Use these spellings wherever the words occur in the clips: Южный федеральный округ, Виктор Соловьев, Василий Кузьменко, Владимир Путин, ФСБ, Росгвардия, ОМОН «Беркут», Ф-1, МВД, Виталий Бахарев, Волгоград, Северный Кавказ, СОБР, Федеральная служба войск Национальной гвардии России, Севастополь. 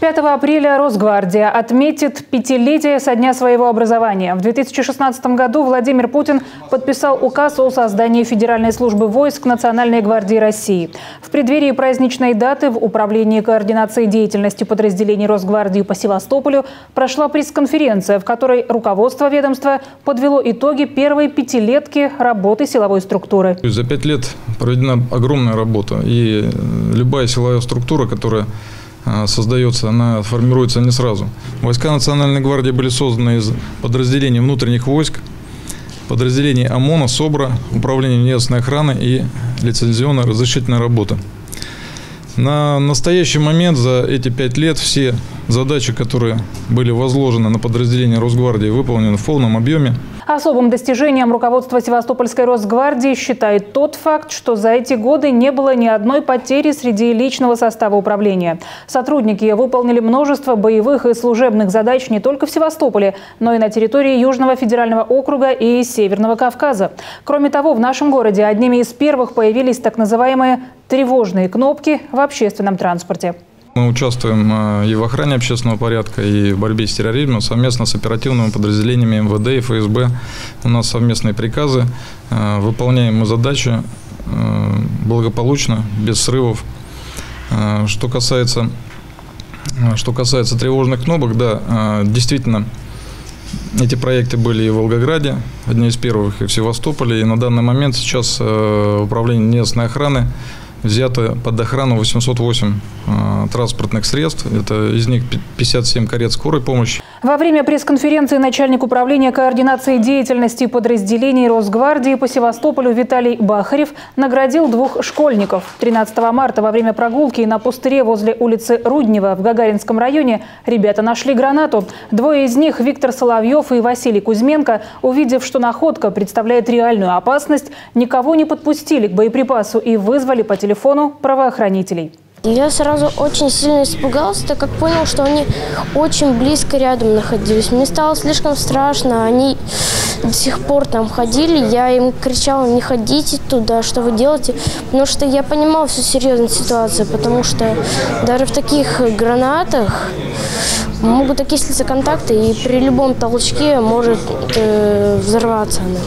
5 апреля Росгвардия отметит 5-летие со дня своего образования. В 2016 году Владимир Путин подписал указ о создании Федеральной службы войск Национальной гвардии России. В преддверии праздничной даты в Управлении координации деятельности подразделений Росгвардии по Севастополю прошла пресс-конференция, в которой руководство ведомства подвело итоги первой 5-летки работы силовой структуры. За 5 лет проведена огромная работа, и любая силовая структура, которая создается, она формируется не сразу. Войска Национальной гвардии были созданы из подразделений внутренних войск, подразделений ОМОНа, СОБРа, Управления неявственной охраны и лицензионно-разрешительной работы. На настоящий момент за эти 5 лет все задачи, которые были возложены на подразделение Росгвардии, выполнены в полном объеме. Особым достижением руководства Севастопольской Росгвардии считает тот факт, что за эти годы не было ни одной потери среди личного состава управления. Сотрудники выполнили множество боевых и служебных задач не только в Севастополе, но и на территории Южного федерального округа и Северного Кавказа. Кроме того, в нашем городе одними из первых появились так называемые тревожные кнопки в общественном транспорте. Мы участвуем и в охране общественного порядка, и в борьбе с терроризмом совместно с оперативными подразделениями МВД и ФСБ. У нас совместные приказы. Выполняем мы задачи благополучно, без срывов. Что касается тревожных кнопок, да, действительно, эти проекты были и в Волгограде, одни из первых, и в Севастополе. И на данный момент сейчас управление неявственной охраны взято под охрану 808 транспортных средств. Это из них 57 карет скорой помощи. Во время пресс-конференции начальник управления координации деятельности подразделений Росгвардии по Севастополю Виталий Бахарев наградил 2 школьников. 13 марта во время прогулки на пустыре возле улицы Руднева в Гагаринском районе ребята нашли гранату. 2 из них, Виктор Соловьев и Василий Кузьменко, увидев, что находка представляет реальную опасность, никого не подпустили к боеприпасу и вызвали по телефону правоохранителей. Я сразу очень сильно испугался, так как понял, что они очень близко рядом находились. Мне стало слишком страшно, они до сих пор там ходили. Я им кричала: не ходите туда, что вы делаете? Потому что я понимал всю серьезность ситуации, потому что даже в таких гранатах могут окислиться контакты, и при любом толчке может взорваться она.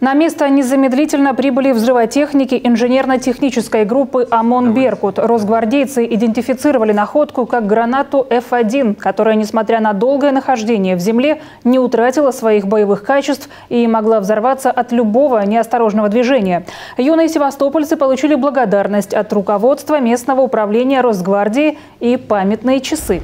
На место незамедлительно прибыли взрывотехники инженерно-технической группы ОМОН «Беркут». Росгвардейцы идентифицировали находку как гранату Ф-1, которая, несмотря на долгое нахождение в земле, не утратила своих боевых качеств и могла взорваться от любого неосторожного движения. Юные севастопольцы получили благодарность от руководства местного управления Росгвардии и памятные часы.